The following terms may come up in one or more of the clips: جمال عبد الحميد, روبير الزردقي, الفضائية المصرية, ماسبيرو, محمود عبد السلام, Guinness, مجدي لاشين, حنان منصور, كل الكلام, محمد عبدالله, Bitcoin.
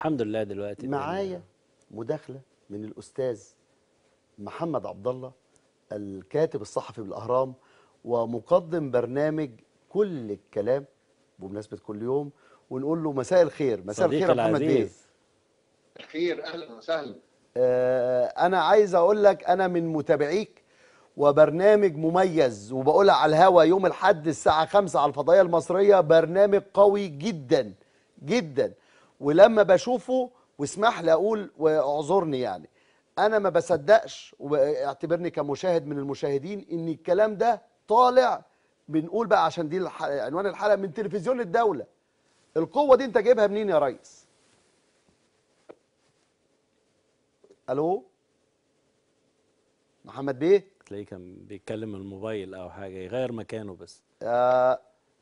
الحمد لله. دلوقتي معايا مداخلة من الأستاذ محمد عبدالله، الكاتب الصحفي بالأهرام ومقدم برنامج كل الكلام بمناسبة كل يوم، ونقول له مساء الخير. مساء الخير يا محمد بيه. الخير، أهلا وسهلا. أنا عايز أقول لك أنا من متابعيك، وبرنامج مميز وبقولها على الهوا يوم الأحد الساعة 5 على الفضائية المصرية. برنامج قوي جدا جدا، ولما بشوفه واسمح لي اقول واعذرني، يعني انا ما بصدقش، واعتبرني كمشاهد من المشاهدين، ان الكلام ده طالع، بنقول بقى عشان دي عنوان الحلقه، من تلفزيون الدوله. القوه دي انت جايبها منين يا ريس؟ الو محمد بيه؟ تلاقيه كان بيتكلم الموبايل او حاجه، يغير مكانه بس.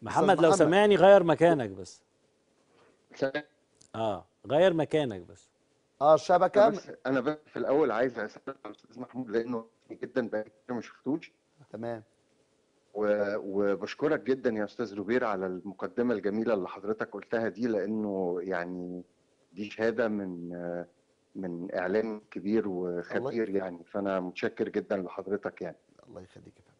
محمد لو سمعني غير مكانك بس. غير مكانك بس. الشبكه. انا بس في الاول عايز اسالك يا استاذ محمود، لانه جدا بقى ما شفتوش. تمام. وبشكرك جدا يا استاذ روبير على المقدمه الجميله اللي حضرتك قلتها دي، لانه يعني دي شهاده من اعلام كبير وخبير يعني، فانا متشكر جدا لحضرتك يعني. الله يخليك يا فندم.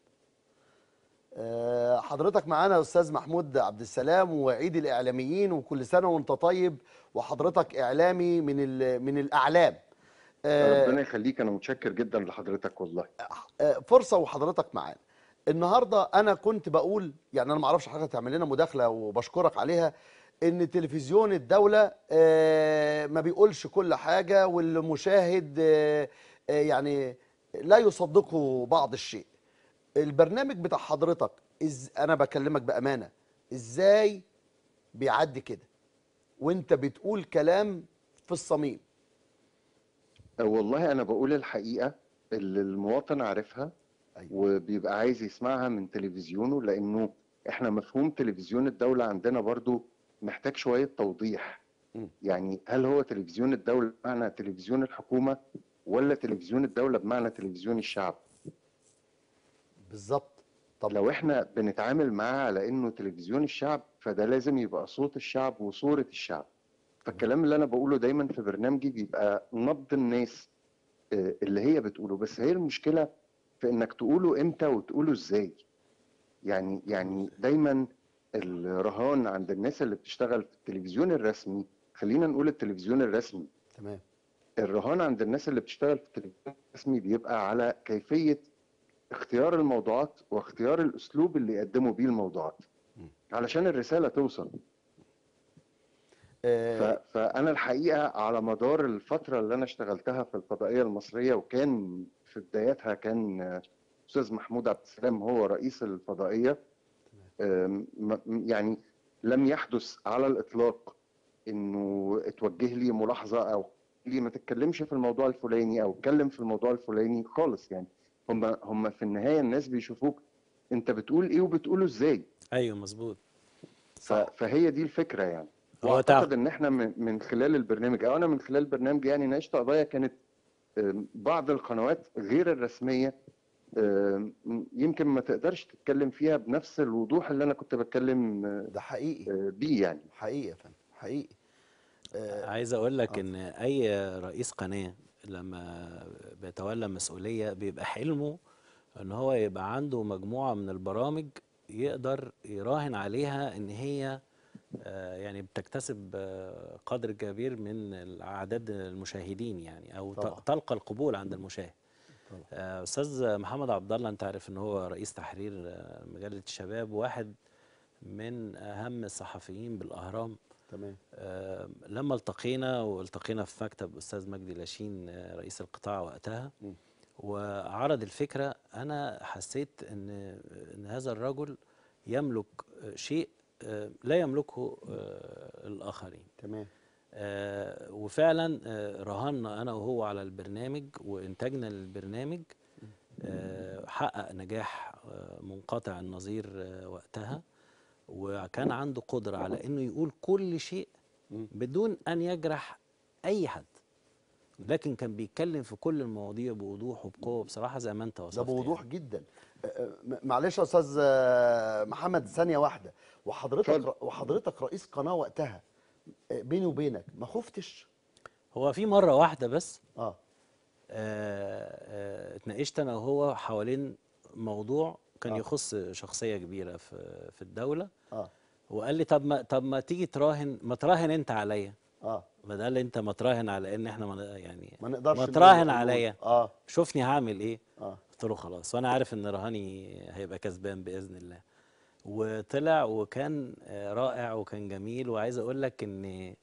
حضرتك معانا أستاذ محمود عبد السلام، وعيد الإعلاميين وكل سنة وأنت طيب، وحضرتك إعلامي من الأعلام. ربنا يخليك، أنا متشكر جدا لحضرتك والله. فرصة وحضرتك معانا النهاردة. أنا كنت بقول يعني أنا ما أعرفش حضرتك تعمل لنا مداخلة وبشكرك عليها، إن تلفزيون الدولة ما بيقولش كل حاجة، والمشاهد يعني لا يصدقه بعض الشيء. البرنامج بتاع حضرتك انا بكلمك بامانه، ازاي بيعدي كده وانت بتقول كلام في الصميم؟ والله انا بقول الحقيقه اللي المواطن عارفها. أيوة. وبيبقى عايز يسمعها من تلفزيونه، لانه احنا مفهوم تلفزيون الدوله عندنا برضو محتاج شويه توضيح. يعني هل هو تلفزيون الدوله بمعنى تلفزيون الحكومه، ولا تلفزيون الدوله بمعنى تلفزيون الشعب؟ بالظبط. طب لو احنا بنتعامل معاه على انه تلفزيون الشعب، فده لازم يبقى صوت الشعب وصوره الشعب. فالكلام اللي انا بقوله دايما في برنامجي بيبقى نبض الناس اللي هي بتقوله، بس هي المشكله في انك تقوله امتى وتقوله ازاي. يعني دايما الرهان عند الناس اللي بتشتغل في التلفزيون الرسمي، خلينا نقول التلفزيون الرسمي. تمام. الرهان عند الناس اللي بتشتغل في التلفزيون الرسمي بيبقى على كيفيه اختيار الموضوعات واختيار الاسلوب اللي يقدموا بيه الموضوعات علشان الرساله توصل. فانا الحقيقه على مدار الفتره اللي انا اشتغلتها في الفضائيه المصريه، وكان في بدايتها كان استاذ محمود عبد السلام هو رئيس الفضائيه، يعني لم يحدث على الاطلاق انه اتوجه لي ملاحظه او لي ما تتكلمش في الموضوع الفلاني او اتكلم في الموضوع الفلاني خالص. يعني هم في النهايه الناس بيشوفوك انت بتقول ايه وبتقوله ازاي. ايوه مظبوط. فهي دي الفكره يعني. واعتقد ان احنا من خلال البرنامج، او انا من خلال برنامجي يعني، ناقشت قضايا كانت بعض القنوات غير الرسميه يمكن ما تقدرش تتكلم فيها بنفس الوضوح اللي انا كنت بتكلم ده حقيقي بيه يعني. حقيقي يا فندم، حقيقي. عايز اقول لك ان اي رئيس قناه لما بيتولى مسؤولية بيبقى حلمه ان هو يبقى عنده مجموعة من البرامج يقدر يراهن عليها ان هي يعني بتكتسب قدر كبير من اعداد المشاهدين يعني، او طبعا تلقى القبول عند المشاهد. استاذ محمد عبدالله انت عارف ان هو رئيس تحرير مجلة الشباب، واحد من اهم الصحفيين بالاهرام. تمام. لما التقينا في مكتب أستاذ مجدي لاشين رئيس القطاع وقتها، وعرض الفكرة، أنا حسيت إن هذا الرجل يملك شيء لا يملكه الآخرين. تمام. وفعلا رهنا أنا وهو على البرنامج، وإنتاجنا للبرنامج حقق نجاح منقطع النظير وقتها، وكان عنده قدرة على أنه يقول كل شيء بدون أن يجرح أي حد، لكن كان بيتكلم في كل المواضيع بوضوح وبقوة بصراحة زي ما أنت وصفت. ده بوضوح يعني جدا. معلش يا أستاذ محمد، ثانية واحدة. وحضرتك رئيس قناة وقتها، بيني وبينك ما خفتش؟ هو في مره واحده بس اتناقشت انا وهو حوالين موضوع كان يخص شخصيه كبيره في الدوله. وقال لي طب ما تيجي تراهن، ما تراهن انت عليا. بدل انت ما تراهن على ان احنا ما نقدرش، ما تراهن عليا. شوفني هعمل ايه. قلت له خلاص، وانا عارف ان رهاني هيبقى كسبان باذن الله. وطلع وكان رائع وكان جميل. وعايز اقول لك ان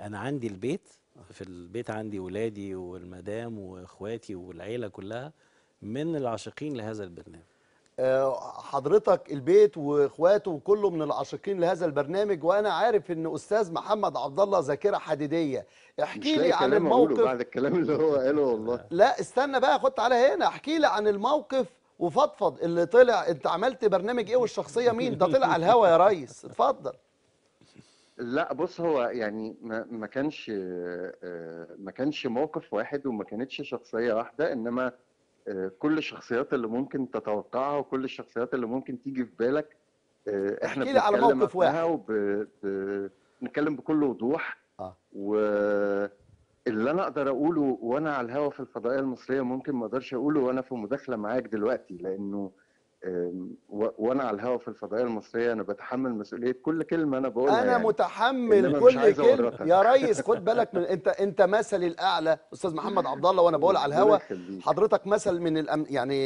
انا عندي البيت، في البيت عندي ولادي والمدام واخواتي والعيله كلها من العاشقين لهذا البرنامج. حضرتك البيت واخواته وكله من العاشقين لهذا البرنامج، وانا عارف ان استاذ محمد عبد الله ذاكره حديديه. احكي لي عن الموقف بعد الكلام اللي هو قاله. والله لا استنى بقى، خد تعالى هنا احكي لي عن الموقف وفضفض اللي طلع. انت عملت برنامج ايه والشخصيه مين؟ ده طلع على الهوا يا ريس، اتفضل. لا بص، هو يعني ما كانش موقف واحد وما كانتش شخصيه واحده، انما كل الشخصيات اللي ممكن تتوقعها وكل الشخصيات اللي ممكن تيجي في بالك احنا بنتكلم على موقف واحد وبنتكلم بكل وضوح. واللي انا اقدر اقوله وانا على الهوا في الفضائيه المصريه ممكن ما اقدرش اقوله وانا في مداخله معاك دلوقتي، لانه وانا على الهوا في الفضائيه المصريه انا بتحمل مسؤوليه كل كلمه انا بقولها. انا يعني متحمل كل كلمه يا ريس، خد بالك من انت مثلي الاعلى استاذ محمد عبد الله. وانا بقول على الهوا حضرتك مثل من يعني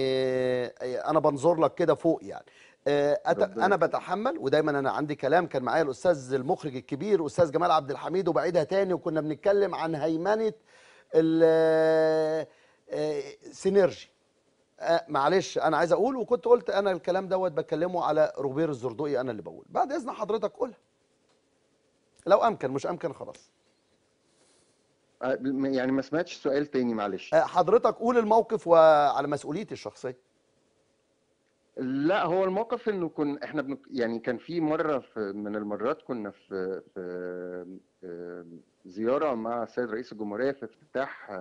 انا بنظر لك كده فوق يعني. انا بتحمل ودايما انا عندي كلام. كان معايا الاستاذ المخرج الكبير استاذ جمال عبد الحميد وبعيدها تاني، وكنا بنتكلم عن هيمنه السينرجي. معلش انا عايز اقول، وكنت قلت انا الكلام دوت بكلمه على روبير الزردقي، انا اللي بقول. بعد اذن حضرتك قولها لو امكن، مش امكن خلاص. يعني ما سمعتش سؤال تاني معلش. حضرتك قول الموقف وعلى مسؤوليتي الشخصيه. لا هو الموقف انه يعني كان في مره من المرات كنا في زياره مع السيد رئيس الجمهوريه في افتتاح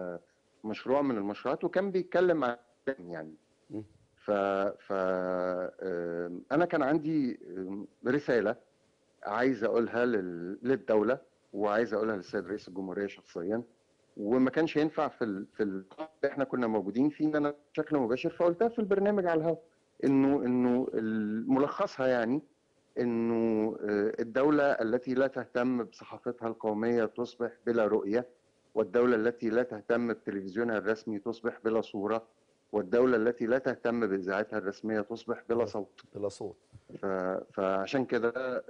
مشروع من المشروعات، وكان بيتكلم عن يعني انا كان عندي رساله عايز اقولها للدوله وعايز اقولها للسيد رئيس الجمهوريه شخصيا، وما كانش ينفع في القاعه اللي احنا كنا موجودين فيه ان انا بشكل مباشر، فقلتها في البرنامج على الهواء. انه ملخصها يعني انه الدوله التي لا تهتم بصحافتها القوميه تصبح بلا رؤيه، والدوله التي لا تهتم بتلفزيونها الرسمي تصبح بلا صوره، والدولة التي لا تهتم بإذاعتها الرسمية تصبح بلا صوت. بلا صوت. فعشان كده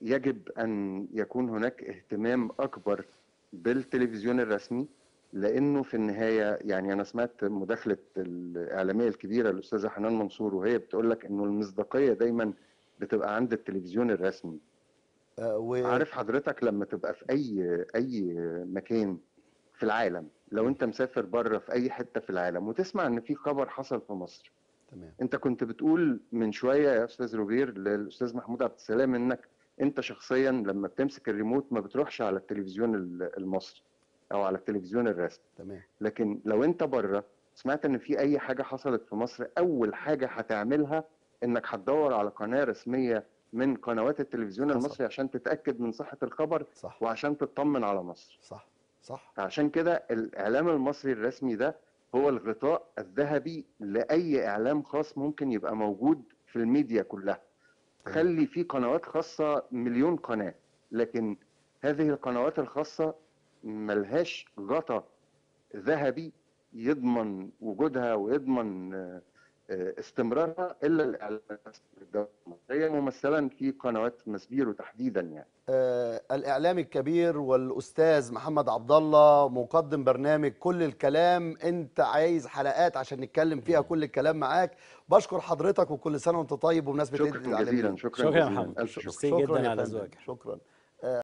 يجب أن يكون هناك اهتمام أكبر بالتلفزيون الرسمي، لأنه في النهاية يعني أنا سمعت مداخلة الإعلامية الكبيرة الأستاذة حنان منصور وهي بتقول لك إنه المصداقية دايماً بتبقى عند التلفزيون الرسمي. عارف حضرتك لما تبقى في أي مكان في العالم، لو انت مسافر بره في اي حته في العالم وتسمع ان في خبر حصل في مصر، تمام. انت كنت بتقول من شويه يا استاذ روبير للاستاذ محمود عبد السلام انك انت شخصيا لما بتمسك الريموت ما بتروحش على التلفزيون المصري او على التلفزيون الرسمي، تمام. لكن لو انت بره سمعت ان في اي حاجه حصلت في مصر، اول حاجه هتعملها انك هتدور على قناه رسميه من قنوات التلفزيون المصري عشان تتاكد من صحه الخبر، صح. وعشان تطمن على مصر، صح. عشان كده الإعلام المصري الرسمي ده هو الغطاء الذهبي لأي إعلام خاص ممكن يبقى موجود في الميديا كلها. خلي في قنوات خاصة مليون قناة، لكن هذه القنوات الخاصة ملهاش غطاء ذهبي يضمن وجودها ويضمن استمرارها الا الاعلام المصري، ممثلا في قنوات ماسبيرو تحديدا يعني. الاعلامي الكبير والاستاذ محمد عبد الله مقدم برنامج كل الكلام. انت عايز حلقات عشان نتكلم فيها كل الكلام معاك. بشكر حضرتك وكل سنه وانت طيب. بمناسبه شكرا جزيلا. شكرا يا محمد، شكرا جدا على زواجك. شكرا.